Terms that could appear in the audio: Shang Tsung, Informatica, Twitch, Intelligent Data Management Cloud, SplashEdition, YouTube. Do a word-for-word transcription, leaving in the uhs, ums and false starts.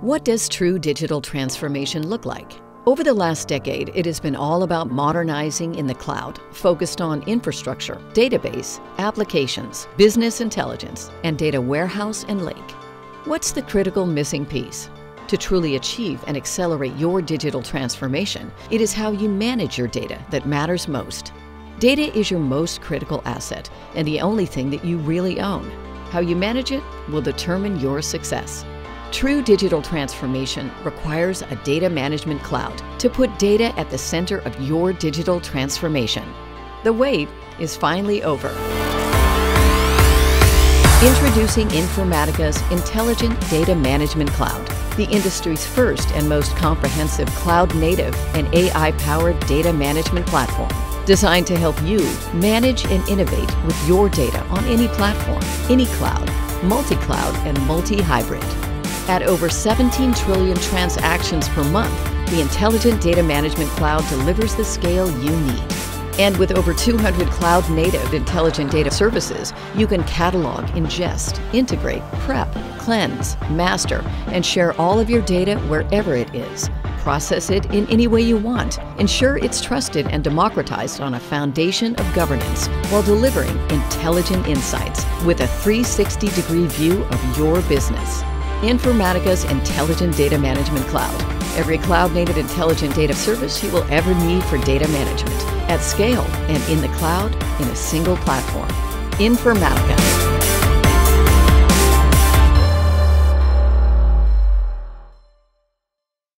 What does true digital transformation look like? Over the last decade, it has been all about modernizing in the cloud, focused on infrastructure, database, applications, business intelligence, and data warehouse and lake. What's the critical missing piece? To truly achieve and accelerate your digital transformation, it is how you manage your data that matters most. Data is your most critical asset and the only thing that you really own. How you manage it will determine your success. True digital transformation requires a data management cloud to put data at the center of your digital transformation. The wait is finally over. Introducing Informatica's Intelligent Data Management Cloud, the industry's first and most comprehensive cloud-native and A I-powered data management platform, designed to help you manage and innovate with your data on any platform, any cloud, multi-cloud, and multi-hybrid. At over seventeen trillion transactions per month, the Intelligent Data Management Cloud delivers the scale you need. And with over two hundred cloud-native intelligent data services, you can catalog, ingest, integrate, prep, cleanse, master, and share all of your data wherever it is. Process it in any way you want. Ensure it's trusted and democratized on a foundation of governance while delivering intelligent insights with a three sixty degree view of your business. Informatica's Intelligent Data Management Cloud. Every cloud-native intelligent data service you will ever need for data management, at scale and in the cloud, in a single platform. Informatica.